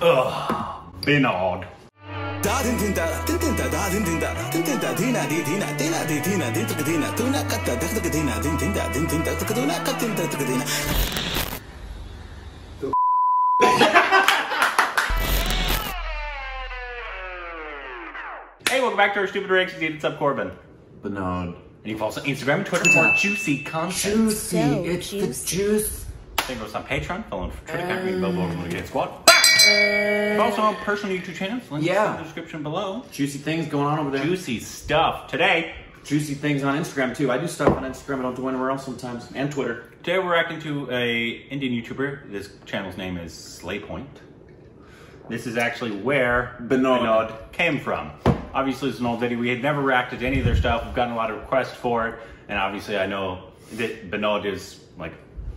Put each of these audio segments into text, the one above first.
Binod. Hey, welcome back to Our Stupid Reactions. It's up Corbin. Binod. And you follow us on Instagram and Twitter for more juicy content. Juicy, so it's juicy. The juice. Thank you for us on Patreon, following for Twitter, Can't Billboard, and Gay Squad. Also on personal YouTube channels, links in the description below. Juicy things going on over there. Juicy stuff. Today, juicy things on Instagram too. I do stuff on Instagram, I don't do anywhere else sometimes, and Twitter. Today we're reacting to an Indian YouTuber. This channel's name is Slayy Point. This is actually where Binod came from. Obviously, it's an old video. We had never reacted to any of their stuff. We've gotten a lot of requests for it. And obviously, I know that Binod is like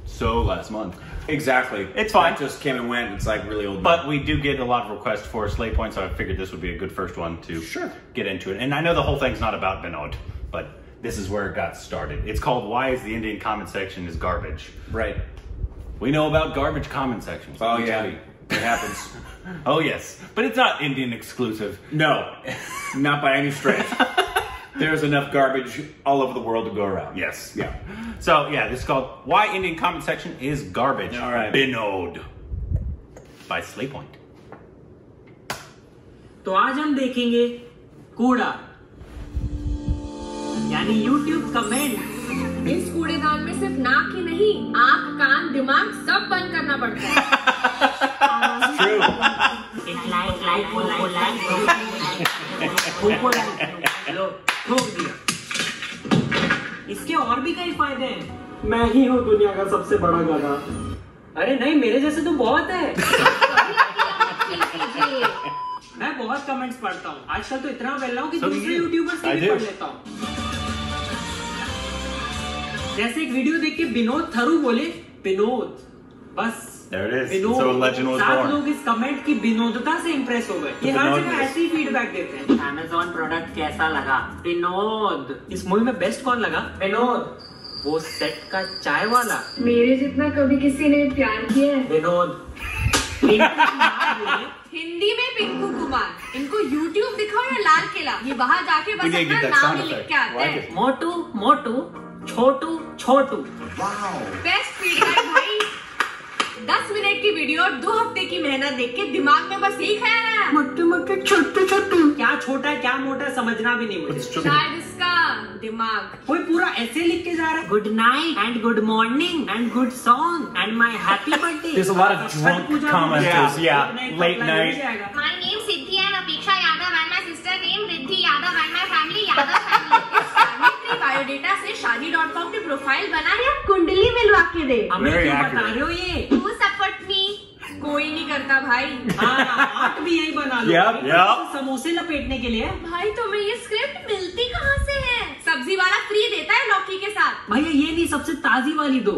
so last month. Exactly. It's fine. It just came and went. It's like really old. But we do get a lot of requests for Slayy Point, so I figured this would be a good first one to get into it. And I know the whole thing's not about Binod, but this is where it got started. It's called Why Is the Indian Comment Section is Garbage. Right. We know about garbage comment sections. Oh, yeah. It happens. Oh, yes. But it's not Indian exclusive. No. Not by any stretch. There's enough garbage all over the world to go around. Yes. Yeah. So, yeah, this is called Why Indian Comment Section is Garbage. All right. Binod. By Slayy Point. So, today we will see Kooda. Yani YouTube comment. इस कूड़ेदान में सिर्फ नाक ही नहीं, आँख, कान, दिमाग सब बंद करना पड़ता है। इसके और भी कई फायदे हैं। मैं ही हूँ दुनिया का सबसे बड़ा गाना। अरे नहीं, मेरे जैसे तो बहुत है। मैं बहुत कमेंट्स पढ़ता हूँ। आजकल तो इतना वेल्ला हूँ कि दूसरे यूट्यूबर्स से भी पढ़ लेता हूँ। जैसे एक वीडियो देख के बिनोद थरू बोले बिनोद बस सात लोग इस कमेंट की बिनोदता से इम्प्रेस हो गए। ये हर जगह ऐसी फीडबैक देते हैं। Amazon प्रोडक्ट कैसा लगा? बिनोद। इस मूवी में बेस्ट कौन लगा? बिनोद। वो सेट का चाय वाला। मेरे जितना कभी किसी ने प्यार किया है? बिनोद। हिंदी में पिंकू कुमार। इनको यूट्यूब दिखाओ या लाल किला, ये बाहर जाके बस अपना नाम लिख के आते हैं। मोटू मोटू छोटू छोटू। बेस्ट फीडबैक भाई। 10 मिनट की वीडियो और 2 हफ्ते की मेहनत देख के दिमाग में बस एक है मोटू मोटू छोटू छोटू। क्या छोटा क्या मोटा समझना भी नहीं मुझे। शायद इसका दिमाग कोई पूरा ऐसे लिख के जा रहा है। Good night and good morning and good song and my happy birthday. Biodata से शादी.com पे प्रोफाइल बना रहे आप कुंडली मिलवा के दे। हमें क्यों बता रहे हो ये? तू सपोर्ट मी कोई नहीं करता भाई। आर्ट भी यही बना लो। समोसे लपेटने के लिए भाई तुम्हें ये स्क्रिप्ट मिलती कहाँ से है? सब्जी वाला फ्री देता है लौकी के साथ। भैया ये नहीं सबसे ताजी वाली दो।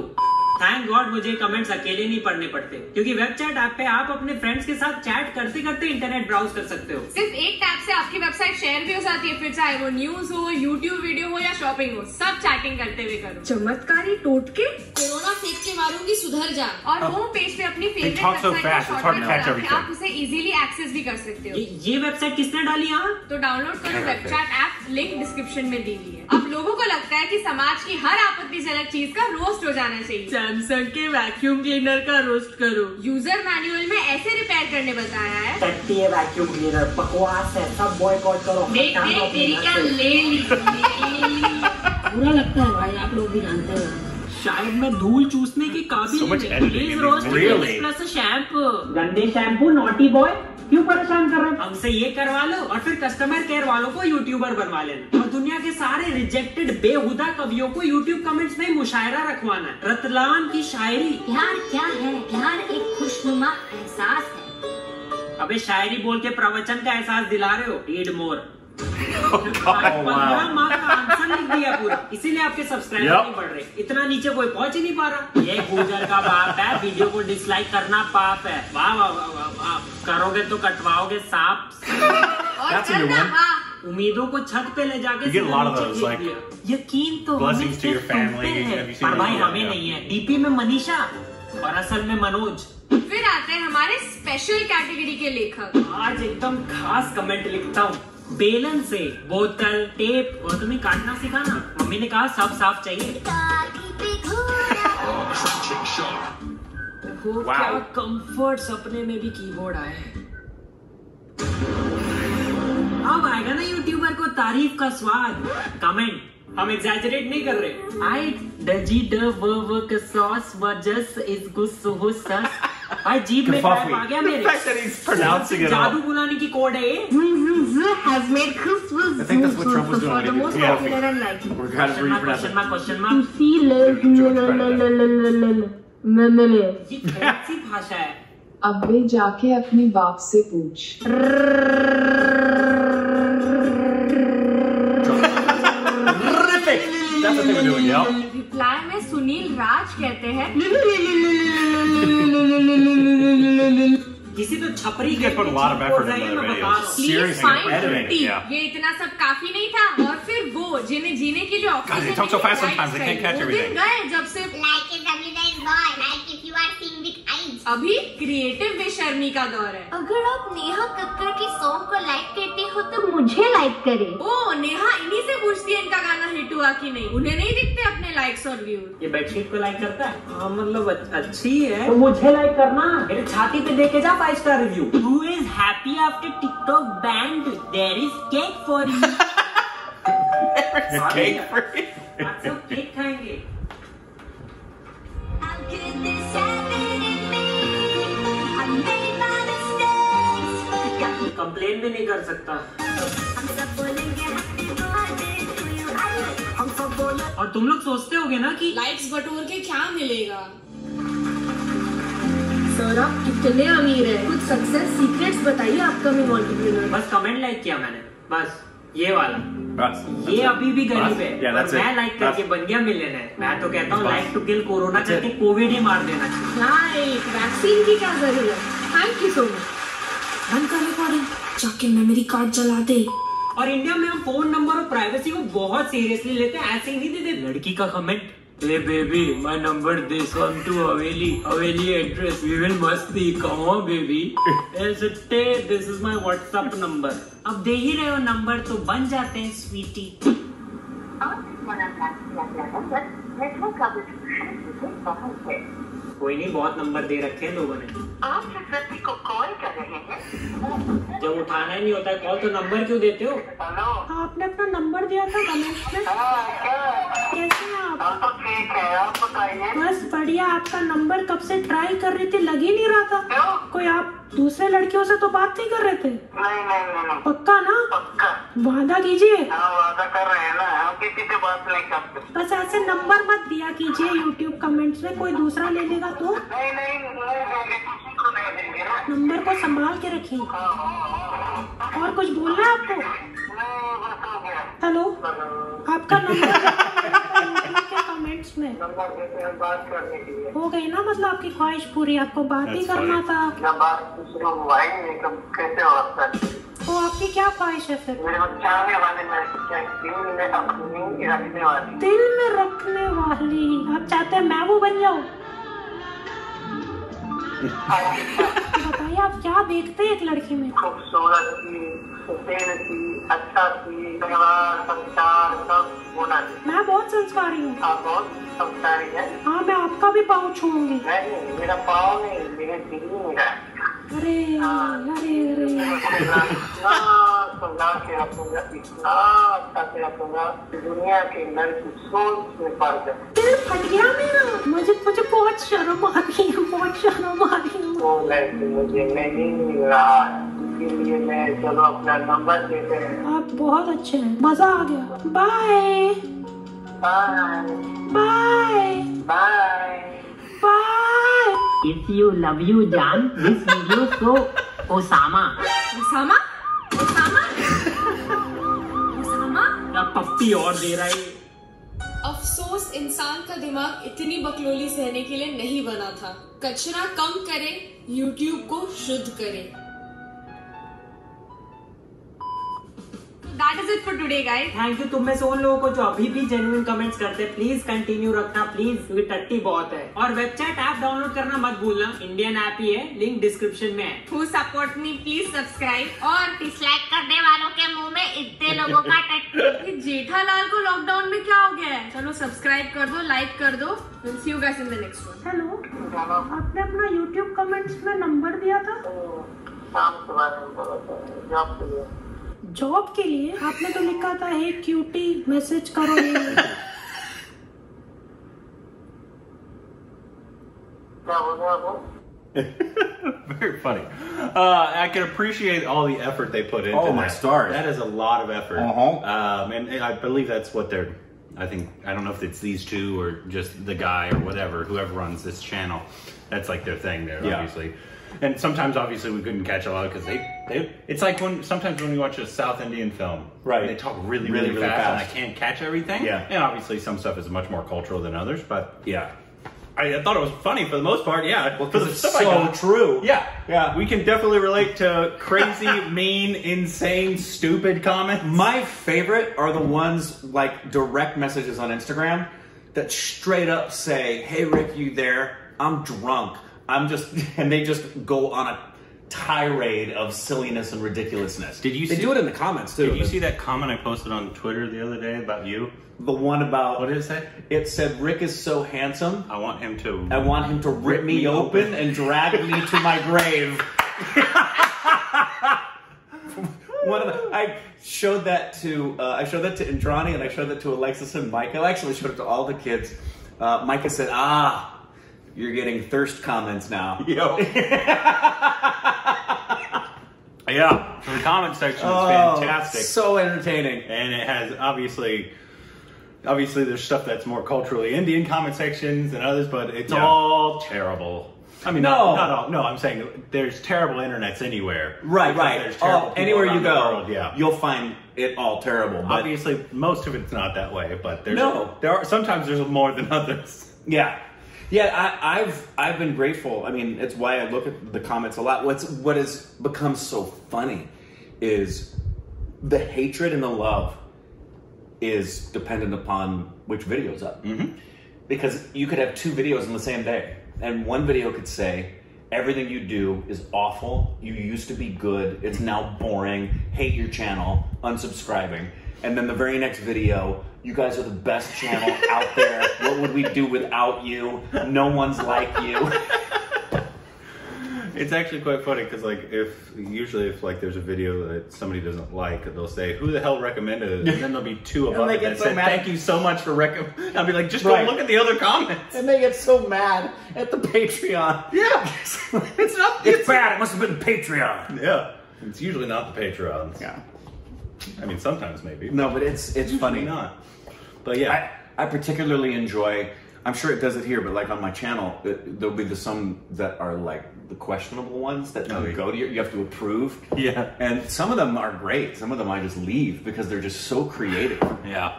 थैंक गॉड मुझे कमेंट्स अकेले नहीं पढ़ने पड़ते क्योंकि वेबसाइट ऐप पे आप अपने फ्रेंड्स के साथ चैट करते करते इंटरनेट ब्राउज कर सकते हो। सिर्फ एक टैप से आपकी वेबसाइट शेयर भी हो जाती है, फिर चाहे वो न्यूज हो, यूट्यूब वीडियो हो या शॉपिंग हो, सब चैटिंग करते हुए करो। चमत्कारी टोटके कोरोना फेंक के मारूंगी सुधर जा। और होम पेज पे अपनी फेवरेट आप उसे इजिली एक्सेस भी कर सकते हो। ये वेबसाइट किसने डाली यहाँ? तो डाउनलोड करो वेबसाइट ऐप, लिंक डिस्क्रिप्शन में दी हुई है। अब लोगों को लगता है कि समाज की हर आपत्तिजनक चीज का रोस्ट हो जाना चाहिए। सैमसंग के वैक्यूम क्लीनर का रोस्ट करो। यूजर मैनुअल में ऐसे रिपेयर करने बताया है। टट्टी है वैक्यूम क्लीनर, बकवास है, सब बॉयकॉट करो। देख देख तेरी क्या ले ली। बुरा लगता है भाई, आप लोग भी जानते हो। शायद मैं धूल चूसने के काबिल हूँ। शैम्पू गंदे शैम्पू नॉटी बॉय क्यों परेशान कर रहे हैं? हमसे ये करवा लो और फिर कस्टमर केयर वालों को यूट्यूबर बनवा लेना और दुनिया के सारे रिजेक्टेड बेहुदा कवियों को यूट्यूब कमेंट्स में मुशायरा रखवाना। रतलाम की शायरी। प्यार क्या है? प्यार एक खुशनुमा एहसास है। अबे शायरी बोल के प्रवचन का एहसास दिला रहे हो। Read more. 15 मार्क्स का आंसर लिख दिया पूरा, इसीलिए आपके सब्सक्राइबर नहीं बढ़ रहे। इतना नीचे कोई पहुंच ही नहीं पा रहा। ये गुजर का बाप है, वीडियो को डिसलाइक करना पाप है। वाह वाह वाह, करोगे तो कटवाओगे सांप। उम्मीदों को छत पे ले जाके यकीन तो पर भाई हमें नहीं है। डीपी में मनीषा और असल में मनोज। फिर आते हैं हमारे स्पेशल कैटेगरी के लेखक। आज एकदम खास कमेंट लिखता हूँ, बेलन से बोतल टेप और तुम्हें काटना सिखाना, मम्मी ने कहा साफ साफ चाहिए। वो क्या कंफर्ट सपने में भी कीबोर्ड आया है। अब आएगा ना यूट्यूबर को तारीफ का स्वाद। कमेंट, हम एग्जैजरेट नहीं कर रहे। I dodgy sauce was is gross. भाई जीभ में क्रैप आ गया मेरे। जादू बुलाने की कोड है ये। ये कैसी भाषा है? अब वे जाके अपने बाप से पूछ। रिप्लाई में सुनील राज कहते हैं किसी तो छपरी के परिवार में ये इतना सब काफी नहीं था। और फिर वो जिन्हें जीने के लिए ऑक्सीजन गए जब से अभी क्रिएटिव बेशर्मी का दौर है। अगर आप नेहा कक्कड़ के सॉन्ग को लाइक करते हो तो मुझे लाइक करें। ओ नेहा इन्हीं से पूछती है इनका गाना हिट हुआ कि नहीं, उन्हें नहीं दिखते अपने लाइक्स और व्यूज। ये बेडशीट को लाइक करता है। हाँ मतलब अच्छी है तो मुझे लाइक करना। मेरे छाती पे देखे जा 5 star review. Who is happy after TikTok banned, there is cake for you. Cake खाएंगे। कंप्लेन भी नहीं कर सकता। और तुम लोग सोचते होगे ना कि लाइक्स बटोर के क्या मिलेगा। सर आप कितने अमीर है, कुछ सक्सेस सीक्रेट्स बताइए आपका। मैं मल्टीप्लीनर बस कमेंट लाइक किया मैंने, बस ये वाला बस, ये अभी भी गरीब है। मैं लाइक करके बन गया मिलियनेयर। मैं तो कहता हूँ लाइक टू किल कोरोना करके कोविड ही मार देना चाहिए। वैक्सीन की क्या जरूरत। Thank you so much. बंद कर रिकॉर्डिंग, जाके मेमोरी कार्ड जला दे। और इंडिया में हम फोन नंबर और प्राइवेसी को बहुत सीरियसली लेते हैं, ऐसे ही नहीं देते। लड़की का comment, A baby my number this one two haveli, haveli address, we will मस्ती come on baby, this is my WhatsApp number. अब दे ही रहे हो नंबर तो बन जाते हैं स्वीटी। कोई नहीं, बहुत नंबर दे रखे हैं लोगों ने। आप जिस व्यक्ति को कॉल कर रहे हैं जब उठाना ही नहीं होता है कॉल तो नंबर क्यों देते हो? आपने अपना नंबर दिया था कमेंट में। कैसे हैं आप? तो ठीक है, आप बताइए। बस बढ़िया। आपका नंबर कब से ट्राई कर रही थी, लग ही नहीं रहा था। कोई आप दूसरे लड़कियों से तो बात नहीं कर रहे थे? नहीं नहीं नहीं। पक्का ना? पक्का। वादा कीजिए। वादा कर रहे हैं ना, हम किसी से बात नहीं करते। बस ऐसे नंबर मत दिया कीजिए यूट्यूब कमेंट्स में, कोई दूसरा ले लेगा तो। नहीं नहीं किसी को नहीं देंगे ना। नंबर को संभाल के रखिए। और कुछ बोलना है आपको? हेलो आपका नंबर कमेंट्स में बात करने के लिए हो गई ना, मतलब आपकी ख्वाहिश पूरी। आपको बात ही करना था। तो आपकी क्या ख्वाहिश है फिर? दिल में रखने वाली। आप चाहते हैं मैं वो बन जाऊँ? बताइए आप क्या देखते हैं एक लड़की में? खूबसूरत थी, अच्छा थी, संस्कार सब होना चाहिए। मैं बहुत संस्कारी हूँ। आप बहुत संस्कारी हैं। हाँ मैं आपका भी पाँव छूऊंगी। नहीं मेरा पाँव नहीं, मेरे दिल मेरा। अरे अरे अरे इतना अच्छा से रखूंगा दुनिया के लड़की सोच में पड़ जाए। दिल फट गया मेरा। मुझे बहुत शर्म आ रही है, बहुत शर्म आ रही है। मुझे नहीं मिल रहा लिए मैं, चलो अपना नंबर देते हैं। आप बहुत अच्छे हैं, मजा आ गया। Bye bye bye bye bye. If you love you जान this video so Osama Osama Osama Osama ना पप्पी और दे रहा है। अफसोस इंसान का दिमाग इतनी बकलोली सहने के लिए नहीं बना था। कचरा कम करें, YouTube को शुद्ध करें। That is it for today, guys. Thank you तुम में से उन लोगों को जो अभी भी genuine comments करते हैं, please continue रखना please क्योंकि टट्टी बहुत है. और website app download करना मत भूलना. Indian app ही है. Link description में है. Who support me please subscribe. और dislike करने वालों के मुंह में इतने लोगों का टट्टी. जेठालाल को lockdown में क्या हो गया है? चलो subscribe कर दो, like कर दो. We'll see you guys in the next one. Hello. आपने अपना YouTube comments में number दिया था? जॉब के लिए आपने तो लिखा था हे क्यूटी मैसेज करो. Very funny. I can appreciate all the effort they put into that. Oh my stars. That is a lot of effort. And I believe that's what they're I don't know if it's these two or just the guy or whatever, whoever runs this channel. That's like their thing there, obviously. And sometimes, obviously, we couldn't catch a lot because they it's like when sometimes when we watch a South Indian film, right? They talk really, really fast, and I can't catch everything. Yeah. And obviously, some stuff is much more cultural than others, but yeah. I thought it was funny for the most part, yeah. Because well, it's so true. Yeah, yeah. We can definitely relate to crazy, mean, insane, stupid comments. My favorite are the ones like direct messages on Instagram that straight up say, "Hey Rick, you there? I'm drunk. I'm just," and they just go on a tirade of silliness and ridiculousness. Did you? They do it in the comments too. Did you see that comment I posted on Twitter the other day about you? The one about what did it say? It said Rick is so handsome. I want him to. I want him to rip me open and drag me to my grave. One of the, I showed that to Indrani and I showed that to Alexis and Micah. I actually showed it to all the kids. Micah said, "Ah, you're getting thirst comments now." Yo. Yeah, so the comment section is fantastic. So entertaining. And it has obviously there's stuff that's more culturally Indian comment sections and others, but it's all terrible. I mean, no, I'm saying there's terrible internets anywhere. Right. There's terrible anywhere you go, you'll find it all terrible. But obviously, most of it's not that way, but there's sometimes there's more than others. Yeah. Yeah, I've been grateful. I mean, it's why I look at the comments a lot. What has become so funny is the hatred and the love is dependent upon which video's up. Mm-hmm. Because you could have two videos on the same day, and one video could say, "Everything you do is awful. You used to be good. It's now boring. Hate your channel. Unsubscribing." And then the very next video, "You guys are the best channel out there. What would we do without you? No one's like you." It's actually quite funny because, like, usually if like there's a video that somebody doesn't like, they'll say, "Who the hell recommended it?" And then there'll be two above it that said, "Thank you so much for recommending." I'll be like, "Just go look at the other comments." And they get so mad at the Patreon. Yeah, it's bad. It must have been the Patreon. Yeah, it's usually not the Patreons. Yeah. I mean, sometimes maybe. No, but it's funny. Not. But yeah, I particularly enjoy. I'm sure it does it here, but like on my channel, there'll be some that are like the questionable ones that you have to approve. Yeah, and some of them are great. Some of them I just leave because they're just so creative. Yeah,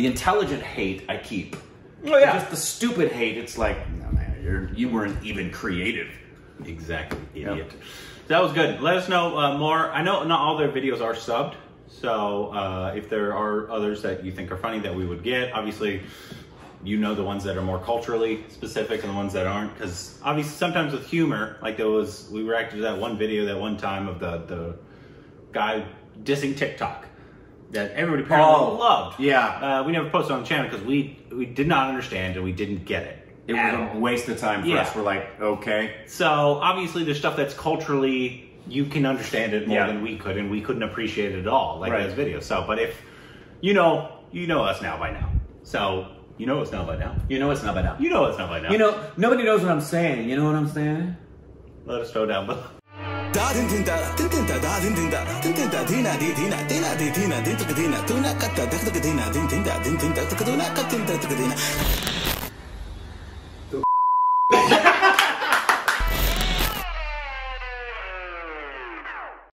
the intelligent hate I keep. Oh yeah, but just the stupid hate. It's like, no man, you weren't even creative. Exactly, idiot. Yep. That was good. Let us know more. I know not all their videos are subbed. So if there are others that you think are funny that we would get, obviously, you know the ones that are more culturally specific and the ones that aren't. Because obviously sometimes with humor, like we reacted to that one video that one time of the guy dissing TikTok that everybody apparently loved. Yeah. We never posted on the channel because we did not understand and we didn't get it. It was a waste of time for us. We're like, okay. So obviously there's stuff that's culturally... You can understand it more than we could, and we couldn't appreciate it at all, like those videos. So, but if you know us now by now. So you know us now by now. You know us now by now. You know us now by now. You know nobody knows what I'm saying. You know what I'm saying? Let us know down below.